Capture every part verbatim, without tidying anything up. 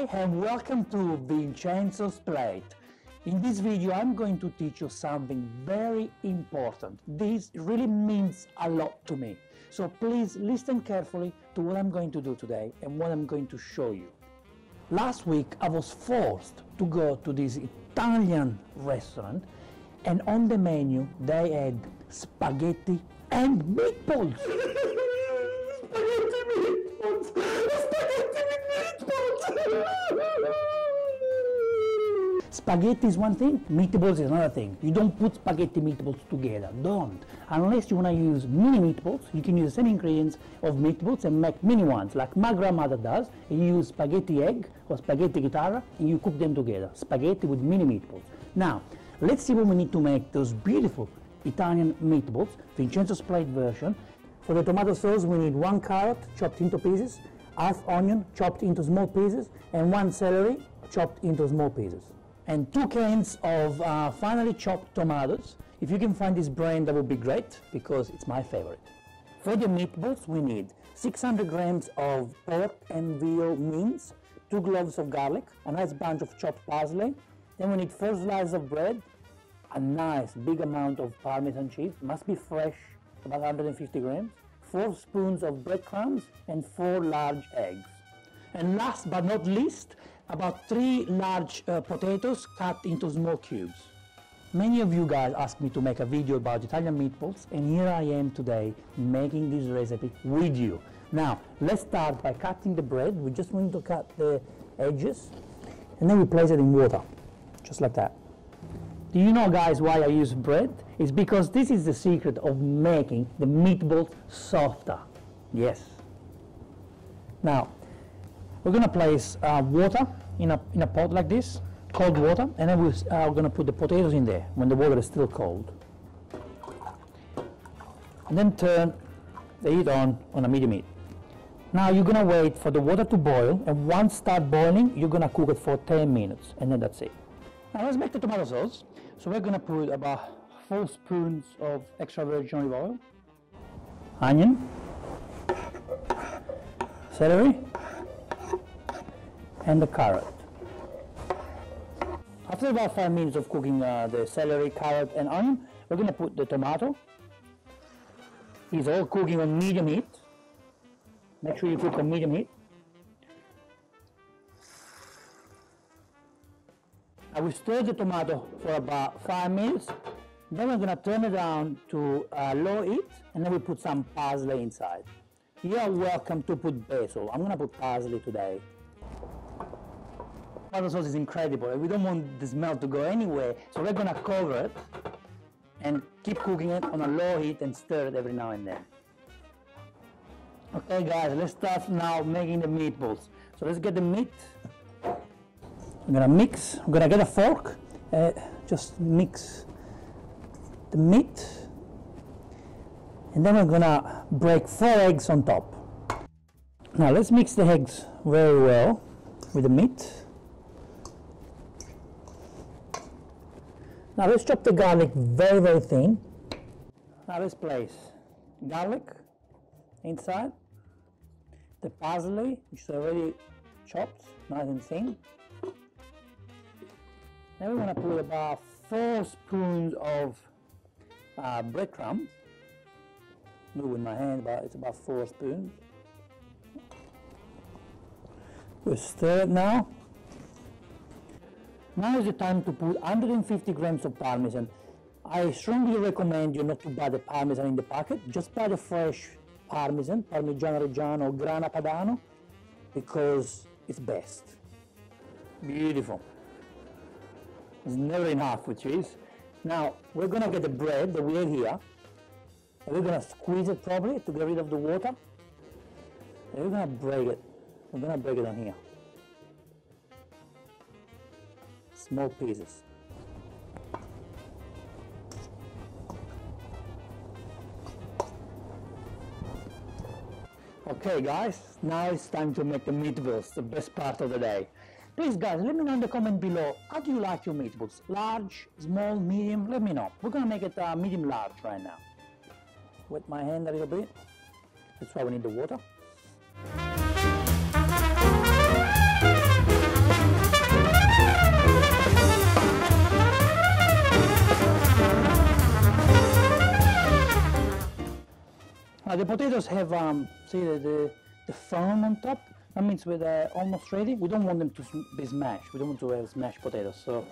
Hi and welcome to Vincenzo's Plate. In this video I'm going to teach you something very important. This really means a lot to me. So please listen carefully to what I'm going to do today and what I'm going to show you. Last week I was forced to go to this Italian restaurant and on the menu they had spaghetti and meatballs. Spaghetti meatballs! Spaghetti meatballs! Spaghetti is one thing, meatballs is another thing. You don't put spaghetti meatballs together, don't. Unless you want to use mini meatballs, you can use the same ingredients of meatballs and make mini ones, like my grandmother does, and you use spaghetti egg or spaghetti guitarra, and you cook them together. Spaghetti with mini meatballs. Now, let's see what we need to make those beautiful Italian meatballs, Vincenzo's Plate version. For the tomato sauce we need one carrot chopped into pieces, half onion chopped into small pieces, and one celery chopped into small pieces. And two cans of uh, finely chopped tomatoes. If you can find this brand that would be great because it's my favorite. For the meatballs we need six hundred grams of pork and veal mince, two cloves of garlic, a nice bunch of chopped parsley, then we need four slices of bread, a nice big amount of Parmesan cheese, must be fresh, about one hundred fifty grams, four spoons of breadcrumbs and four large eggs. And last but not least, about three large uh, potatoes cut into small cubes. Many of you guys asked me to make a video about Italian meatballs and here I am today making this recipe with you. Now let's start by cutting the bread. We just want to cut the edges and then we place it in water, just like that. Do you know, guys, why I use bread? It's because this is the secret of making the meatballs softer. Yes. Now, we're going to place uh, water in a, in a pot like this, cold water, and then we're uh, going to put the potatoes in there when the water is still cold. And then turn the heat on on a medium heat. Now you're going to wait for the water to boil, and once it starts boiling, you're going to cook it for ten minutes, and then that's it. Now let's make the tomato sauce. So we're going to put about four spoons of extra virgin olive oil, onion, celery, and the carrot. After about five minutes of cooking uh, the celery, carrot, and onion, we're going to put the tomato. It's all cooking on medium heat. Make sure you cook on medium heat. I will stir the tomato for about five minutes, then we're going to turn it down to uh, low heat, and then we put some parsley inside. You are welcome to put basil. I'm going to put parsley today. Tomato sauce is incredible, and we don't want the smell to go anywhere, so we're going to cover it and keep cooking it on a low heat and stir it every now and then. Okay guys, let's start now making the meatballs. So let's get the meat. I'm gonna mix, I'm gonna get a fork, uh, just mix the meat, and then I'm gonna break four eggs on top. Now let's mix the eggs very well with the meat. Now let's chop the garlic very very thin. Now let's place garlic inside, the parsley which is already chopped, nice and thin. Now we're going to put about four spoons of uh, breadcrumbs. Do it with my hand, but it's about four spoons. We'll stir it now. Now is the time to put one hundred fifty grams of Parmesan. I strongly recommend you not to buy the Parmesan in the packet. Just buy the fresh Parmesan, Parmigiano Reggiano or Grana Padano, because it's best. Beautiful. It's never enough with cheese. Now we're going to get the bread that we have here, and we're going to squeeze it properly to get rid of the water, and we're going to break it. We're going to break it on here. Small pieces. Okay guys, now it's time to make the meatballs, the best part of the day. Please guys, let me know in the comment below, how do you like your meatballs? Large, small, medium? Let me know. We're going to make it uh, medium-large right now. Wet my hand a little bit. That's why we need the water. Now the potatoes have, um, see the, the, the foam on top. That means we're uh, almost ready. We don't want them to be smashed. We don't want to have smashed potatoes. So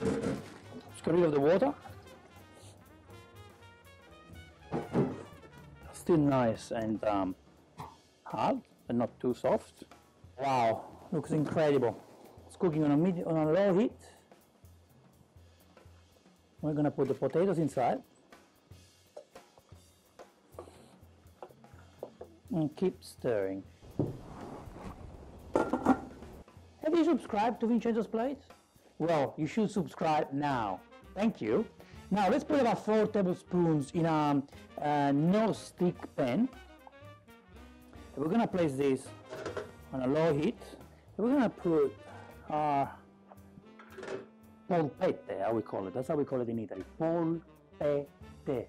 just get rid of the water. Still nice and um, hard, but not too soft. Wow, looks incredible. It's cooking on a, mid on a low heat. We're gonna put the potatoes inside and keep stirring. Have you subscribed to Vincenzo's Plate? Well, you should subscribe now. Thank you. Now let's put about four tablespoons in a, a non-stick pan. We're gonna place this on a low heat. We're gonna put our polpette, how we call it. That's how we call it in Italy. Polpette.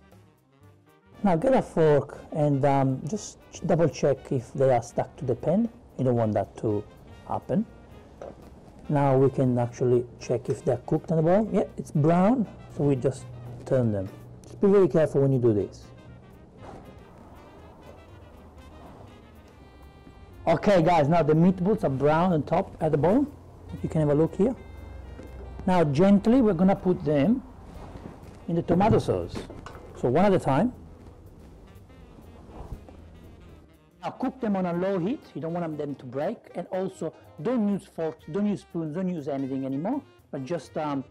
Now get a fork and um, just double check if they are stuck to the pan. You don't want that to happen. Now we can actually check if they're cooked on the boil. Yeah, it's brown, so we just turn them. Just be very careful when you do this. Okay guys, now the meatballs are brown on top at the bottom. You can have a look here. Now gently we're gonna put them in the tomato sauce. So one at a time. Now cook them on a low heat, you don't want them to break, and also don't use forks, don't use spoons, don't use anything anymore, but just um,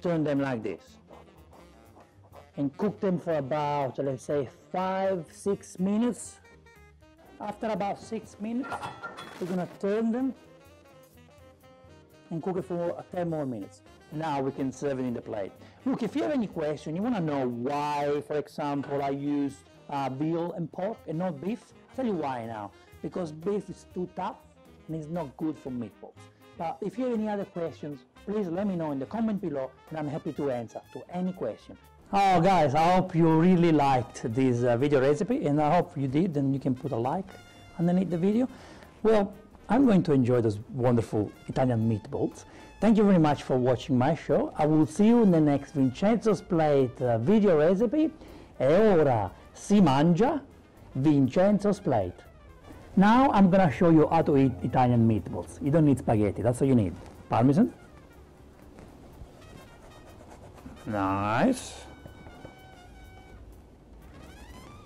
turn them like this. And cook them for about, let's say, five, six minutes. After about six minutes, we're gonna turn them and cook it for ten more minutes. Now we can serve it in the plate. Look, if you have any question, you wanna know why, for example, I used uh, veal and pork and not beef, I'll tell you why now. Because beef is too tough and it's not good for meatballs. But if you have any other questions, please let me know in the comment below, and I'm happy to answer to any question. Oh guys, I hope you really liked this uh, video recipe, and I hope you did, and you can put a like underneath the video. Well, I'm going to enjoy those wonderful Italian meatballs. Thank you very much for watching my show. I will see you in the next Vincenzo's Plate uh, video recipe. E ora si mangia Vincenzo's Plate. Now I'm gonna show you how to eat Italian meatballs. You don't need spaghetti, that's all you need. Parmesan. Nice.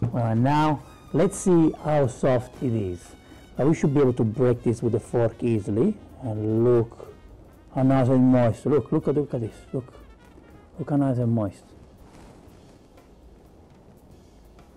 Well, and now let's see how soft it is. Now, we should be able to break this with a fork easily. And look how nice and moist. Look, look, look at this. Look, look how nice and moist.